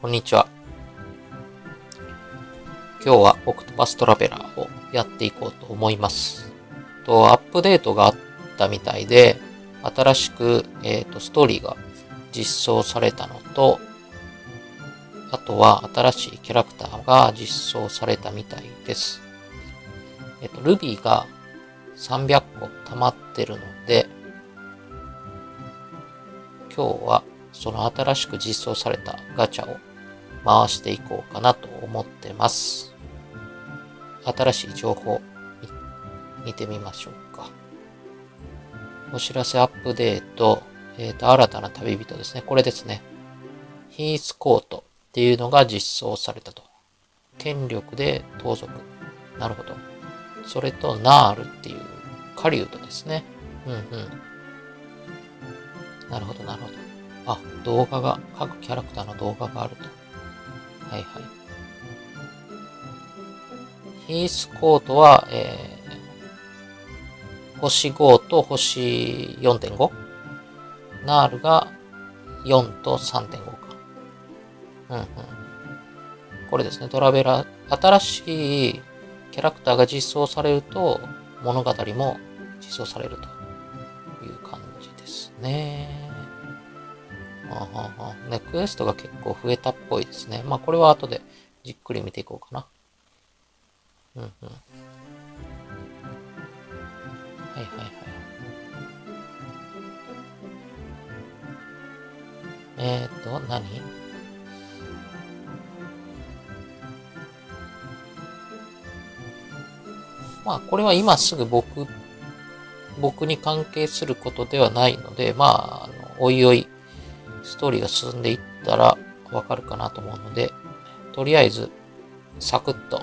こんにちは。今日はオクトパストラベラーをやっていこうと思います。アップデートがあったみたいで、新しく、ストーリーが実装されたのと、あとは新しいキャラクターが実装されたみたいです。ルビーが300個溜まってるので、今日はその新しく実装されたガチャを回していこうかなと思ってます。新しい情報見てみましょうか。お知らせアップデート、新たな旅人ですね。これですね。ヒースコートっていうのが実装されたと。権力で盗賊。なるほど。それとナールっていう狩人ですね。うんうん。なるほど、なるほど。あ、動画が、各キャラクターの動画があると。はいはい。ヒースコートは、星5と星 4.5? ナールが4と 3.5 か。うんうん。これですね、トラベラー。新しいキャラクターが実装されると、物語も実装されるという感じですね。ね、クエストが結構増えたっぽいですね。まあこれは後でじっくり見ていこうかな。うんうん。はいはいはい。何？まあこれは今すぐ僕に関係することではないので、まあ、おいおい、ストーリーが進んでいったらわかるかなと思うので、とりあえずサクッと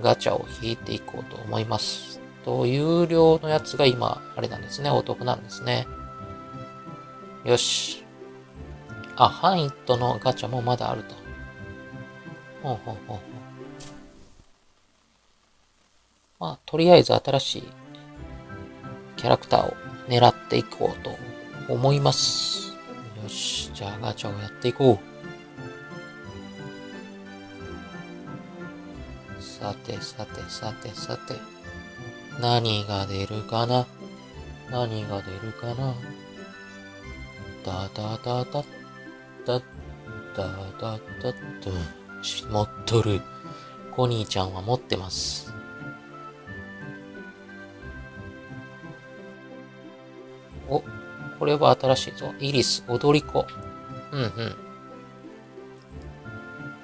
ガチャを引いていこうと思います。有料のやつが今、あれなんですね。お得なんですね。よし。あ、ハイントのガチャもまだあると。ほうほうほうほう。まあ、とりあえず新しいキャラクターを狙っていこうと思います。よし、じゃあガチャをやっていこう。さてさてさてさて。何が出るかな？何が出るかな？ダダダダダダダダダ。持っとる。コニーちゃんは持ってます。お、これは新しいぞ。イリス、踊り子。うんうん。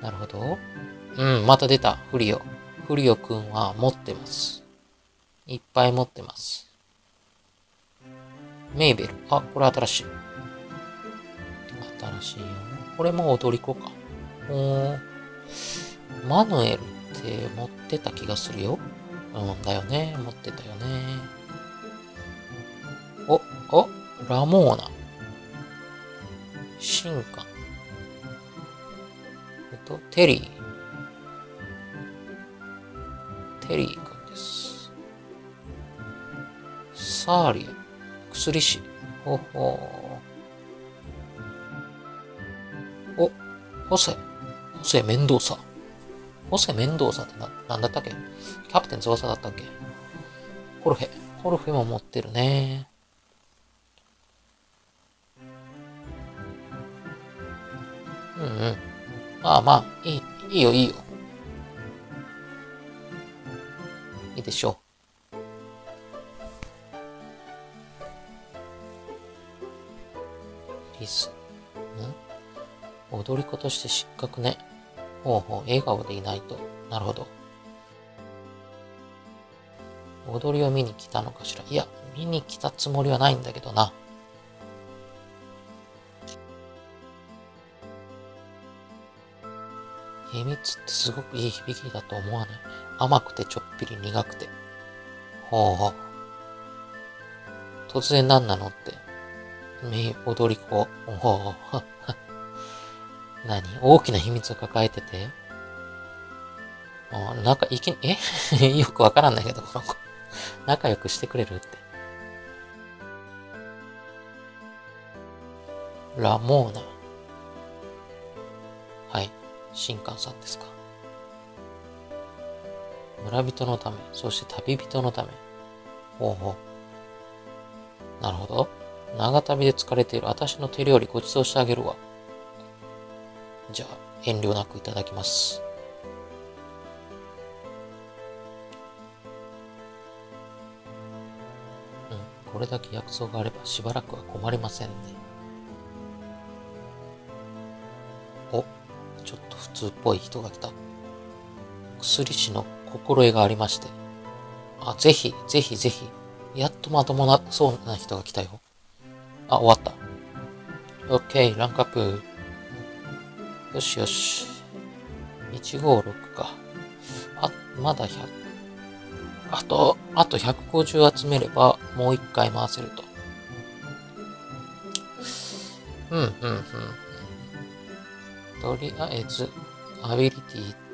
なるほど。うん、また出た。フリオ。フリオくんは持ってます。いっぱい持ってます。メイベル。あ、これ新しい。新しいよ。これも踊り子か。マヌエルって持ってた気がするよ。うんだよね。持ってたよね。おラモーナ。シンカ。テリー。テリーくんです。サーリア。薬師。ほほー。お、ホセ。ホセメンドーサ。ホセメンドーサってなんだったっけ？キャプテン翼だったっけ？ホルフェ。ホルフェも持ってるね。うんうん。まあまあ、いいよ、いいよ。いいでしょう。リス。ん？踊り子として失格ね。ほうほう、笑顔でいないと。なるほど。踊りを見に来たのかしら。いや、見に来たつもりはないんだけどな。秘密ってすごくいい響きだと思わない？甘くてちょっぴり苦くて。ほうほう。突然何なのって。踊り子。ほう。何？大きな秘密を抱えてて？なんかよくわからんないけど、この子。仲良くしてくれるって。ラモーナ。はい、神官さんですか。村人のため、そして旅人のため。ほうほう。なるほど。長旅で疲れている私の手料理ご馳走してあげるわ。じゃあ、遠慮なくいただきます。うん、これだけ薬草があればしばらくは困りませんね。お、ちょっと普通っぽい人が来た。薬師の心得がありまして。あ、ぜひ、ぜひ、ぜひ。やっとまともなそうな人が来たよ。あ、終わった。オッケー、ランクアップ。よしよし。156か。あ、まだ100。あと150集めれば、もう一回回せると。とりあえず、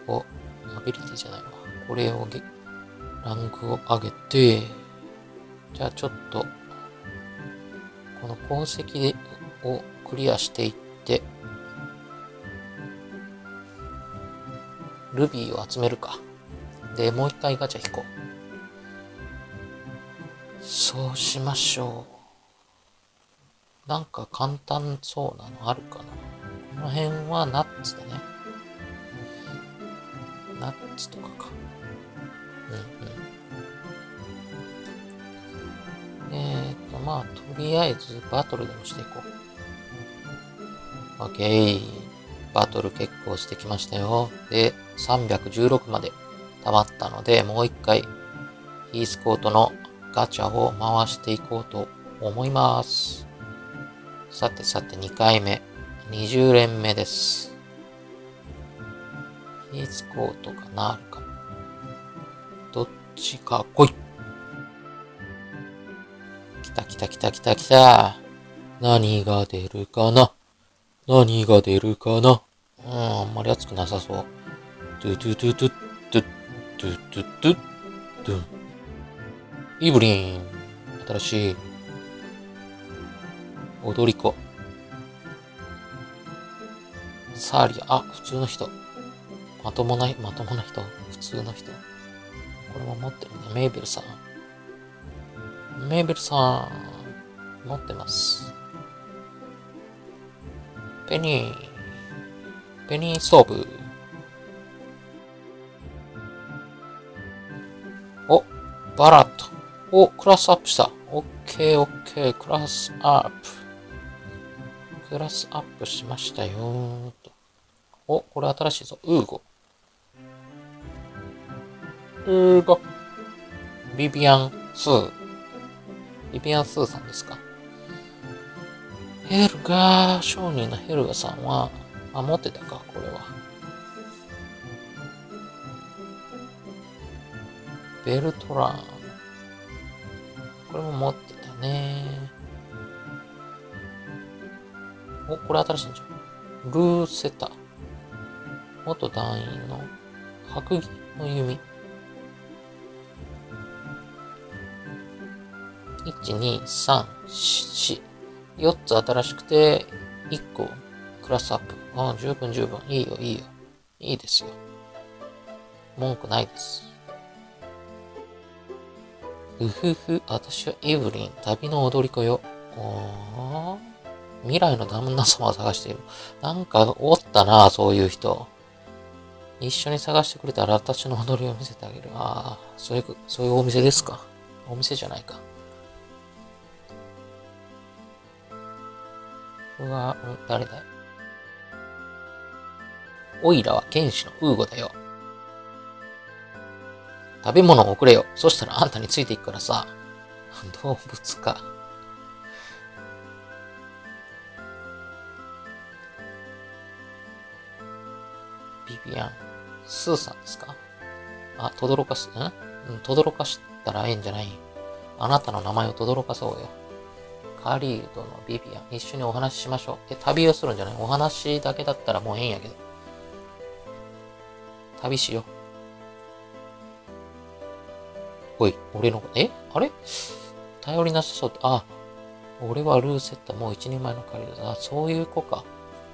これをランクを上げて、じゃあちょっと、この功績をクリアしていって、ルビーを集めるか。で、もう一回ガチャ引こう。そうしましょう。なんか簡単そうなのあるかな。この辺はナッツだね。ナッツとかか。まあ、とりあえずバトルでもしていこう。オッケー。バトル結構してきましたよ。で、316まで溜まったので、もう一回、ヒースコートのガチャを回していこうと思います。さてさて、2回目。20連目です。ヒースコートかな、あるか。どっちか来い。来た。何が出るかな？あんまり熱くなさそう。イブリン。新しい。踊り子。サーリア。あ、普通の人。まともな人。普通の人。これも持ってるね。メイベルさん、持ってます。ペニーストーブ。お、バラット。お、クラスアップした。オッケー、クラスアップしましたよーと。お、これ新しいぞ。ウーゴ。ビビアン・スーさんですか。商人のヘルガさんは、あ、持ってたか、これは。ベルトラン。これも持ってたね。お、これ新しいんじゃん。ルーセタ。元団員の白銀の弓。1、2、3、4。つ新しくて、1個、クラスアップ。ああ、十分。いいよ。いいですよ。文句ないです。うふふ、私はイブリン、旅の踊り子よ。未来の旦那様を探している。なんか、おったな、そういう人。一緒に探してくれたら、私の踊りを見せてあげる。ああ、そういうお店ですか。お店じゃないか。うわ、誰だよ。オイラは剣士のウーゴだよ。食べ物をくれよ。そしたらあんたについていくからさ。動物か。ビビアン、スーさんですか？あ、とどろかしたらええんじゃない。あなたの名前をとどろかそうよ。カリードのビビアン、一緒にお話ししましょう。旅をするんじゃない。お話だけだったらもうええんやけど。旅しよう。おい、俺の、あれ頼りなさそうって、あ、俺はルーセッタ、もう一人前のカリードだ。そういう子か。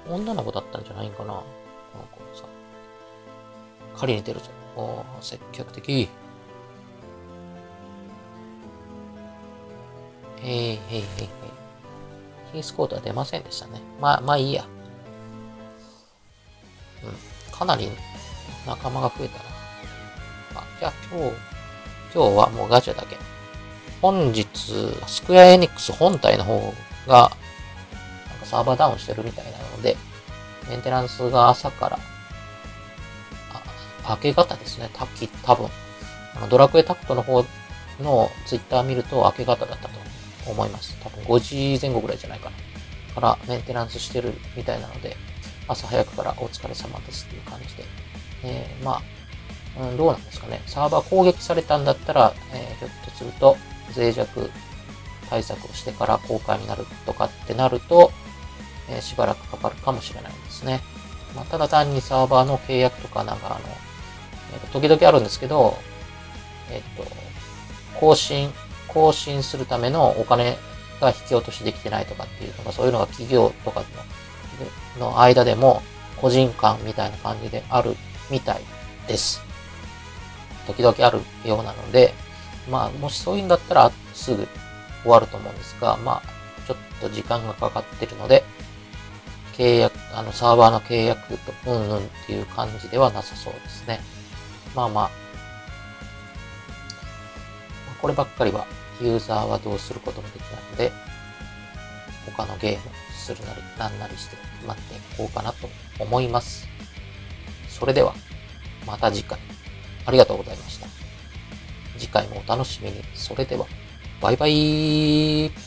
女の子だったんじゃないんかな。このさ、狩りに出るぞ。おー、積極的。ヒースコートは出ませんでしたね。まあいいや。うん、かなり仲間が増えたな。じゃあ今日はもうガチャだけ。本日、スクエアエニックス本体の方が、なんかサーバーダウンしてるみたいなので、メンテナンスが朝から、明け方ですね。多分。ドラクエタクトの方のツイッター見ると明け方だったと思います。多分5時前後ぐらいじゃないかな。からメンテナンスしてるみたいなので、朝早くからお疲れ様ですっていう感じで。まあ、どうなんですかね。サーバー攻撃されたんだったら、ひょっとすると脆弱対策をしてから公開になるとかってなると、しばらくかかるかもしれないですね。まあ、ただ単にサーバーの契約とかなんか時々あるんですけど、更新するためのお金が引き落としできてないとかっていうのが、そういうのが企業とかの間でも個人間みたいな感じであるみたいです。時々あるようなので、まあ、もしそういうんだったらすぐ終わると思うんですが、まあ、ちょっと時間がかかってるので、サーバーの契約と、うんうんっていう感じではなさそうですね。まあ、こればっかりは、ユーザーはどうすることもできないので、他のゲームするなり、なんなりして待っていこうかなと思います。それでは、また次回。ありがとうございました。次回もお楽しみに。それでは、バイバイ。